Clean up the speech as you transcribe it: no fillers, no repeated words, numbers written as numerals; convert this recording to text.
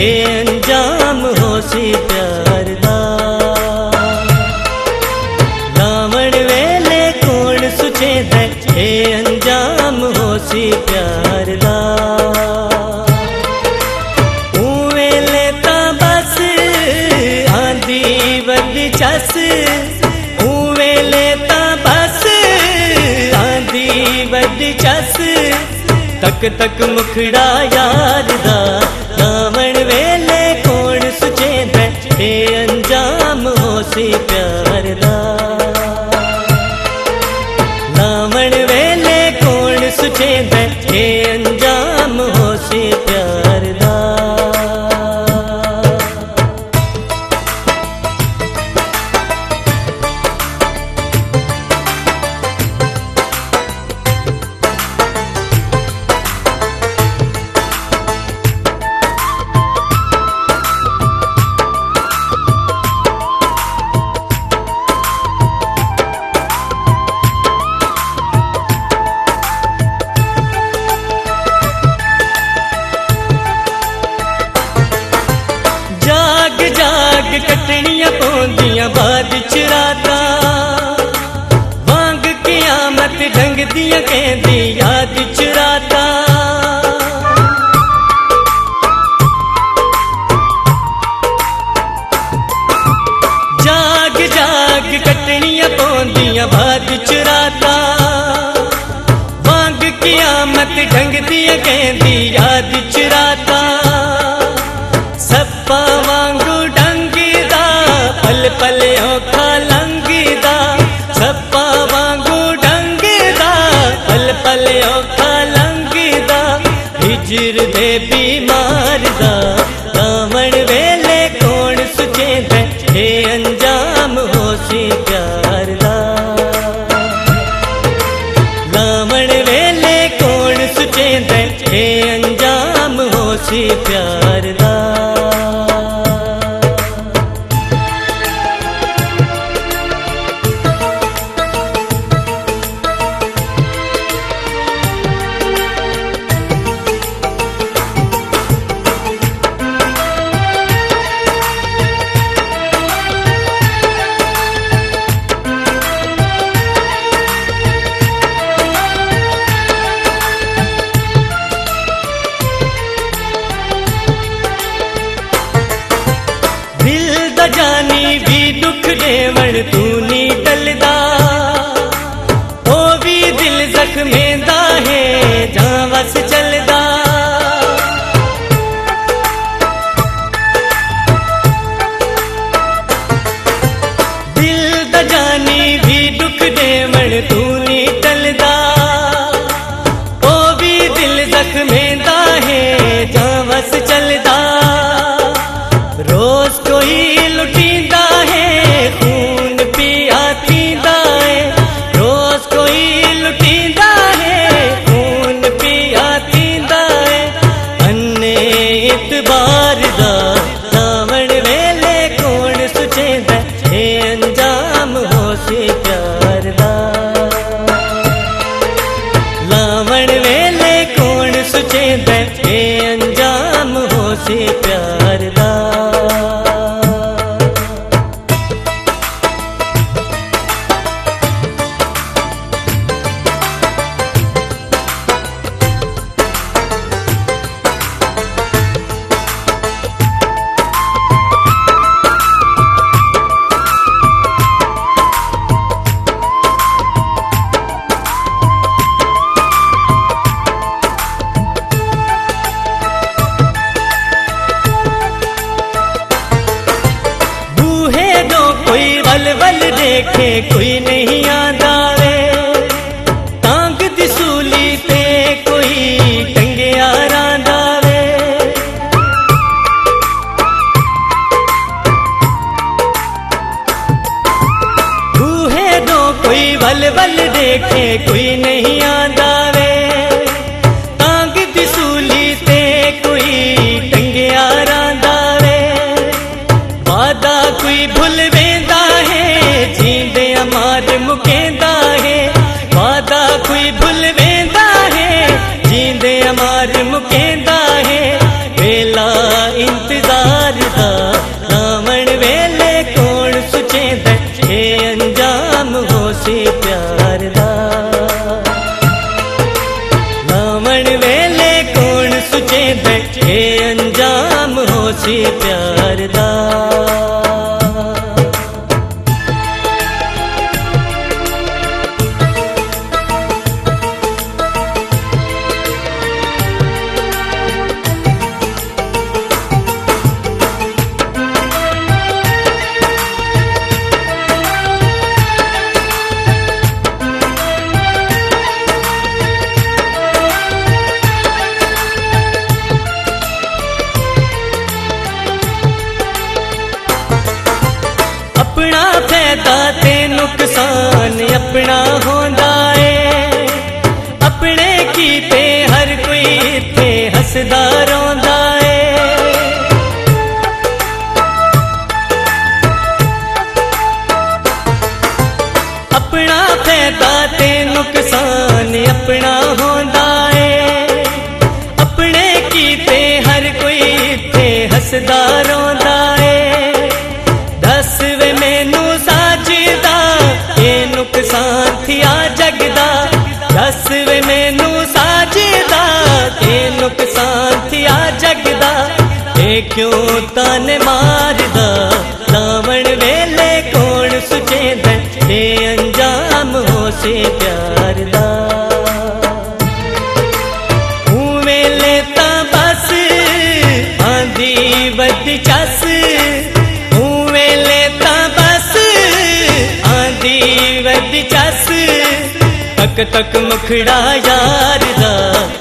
बेअंजाम होसी प्यार दा लावण वेले कोण सुचे दे बेअंजाम होसी प्यार दा उवेले ता बस आंधी वदी चस उवेले ता बस आंधी वदी चस तक तक मुखड़ा यार दा रावण वेले कौन सुचे बेअंजाम होसी प्यार दा रावण वेले कौन सुचे बेअंजाम होसी प्यार दा। जाग कटनियां पौंदियां बाद च राता वांग कियामत ढंगदियां कहंदी याद च राता जाग जाग कटनियां पौंदियां बाद च राता वांग कियामत ढंगदियां कहंदी याद च राता सप्पा वांगू डंगदा पल पल औखा लंगदा सप्पा वांगू डंगदा पल पल औखा लंगदा हिजर दे बीमार दा रावण वेले कौन सुचे दे अंजाम होसी प्यार दा रावण वेले कौन सुचे दे अंजाम होसी प्यार दा। जानी भी दुख देवण तू नी टलदा ओ भी दिल जख्मेंदा है जहां बस चलदा दिल दा जानी भी दुख देवण तू नी टलदा ओ भी दिल जख्मेंदा है जहां बस चलदा रोज कोई लुटींदा है खून पिया थींदा है रोज कोई लुटींदा है खून पिया थींदा है अन्ने इतबार दा रावण वेले कौन सुचेंदा है अंजाम होसी प्यार दा रावण वेले कौन सुचेंदा है अंजाम होसी प्यार दा। बल देखे कोई नहीं आंदा वे टांग दी सूली ते कोई टंगिया रांदा वे बूहे दो कोई बल बल देखे कोई नहीं आंदा वे टांग दी सूली ते कोई टंगिया रांदा वे वादा कोई भुल वेंदा जींदे मार मुकेंदा है वादा कोई भूल वेंदा है जींदे मार मुकेंदा है वेला इंतजार जाम होसे प्यार दा लावण वेले कौन सुचे बैठे अंजाम होसे प्यार दा। अपना फायदा ते नुकसान अपना होंदा है, अपने कीते हर कोई इत्थे हसदा रौंदा है। अपना फायदा ते नुकसान अपना होंदा है, अपने कीते हर कोई इत्थे हसदा रौंदा है। दसवे मैनू साजदा ते नुकसान थिया जगदा, ते क्यों ताने मारदा लावण वेले कौन सुचेंदा, ते अंजाम होसे प्यार दा। हूं वेले तां बस आंधी वध चस, हूं वेले तां बस आंधी वध चस। तक तक मुखड़ा यार दा